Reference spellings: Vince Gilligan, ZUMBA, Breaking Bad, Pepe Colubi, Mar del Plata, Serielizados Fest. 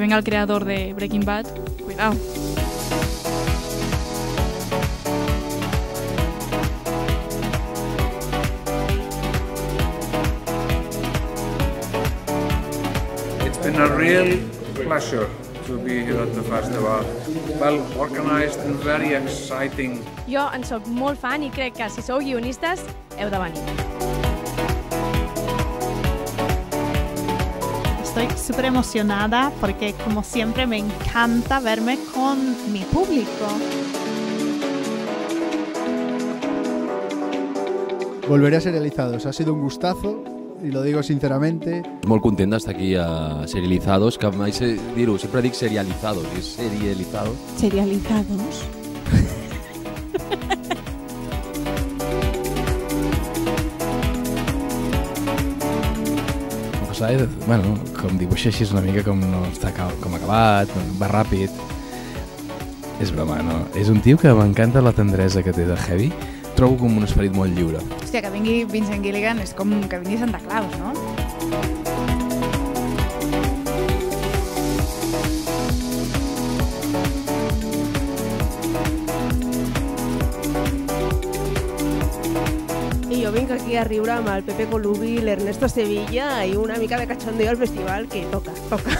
que venga el creador de Breaking Bad, cuidado. It's been a real pleasure to be here at the festival. Well organized and very exciting. Jo en soc molt fan i crec que si sou guionistes heu de venir. Estoy súper emocionada porque, como siempre, me encanta verme con mi público. Volveré a Serializados. Ha sido un gustazo y lo digo sinceramente. Molt contenta d'estar aquí a Serializados, que mai sé dir-ho, sempre dic Serializados, és Serializados. Serializados. Bueno, com dibuixa així és una mica com no està com acabat, va ràpid. És broma, no? És un tio que m'encanta la tendresa que té de Heavy. Trobo com un esperit molt lliure. Hòstia, que vingui Vince Gilligan és com que vingui Santa Claus, no? Jo vinc aquí a riure amb el Pepe Colubi, l'Ernesto Sevilla i una mica de cachondeo al festival que toca.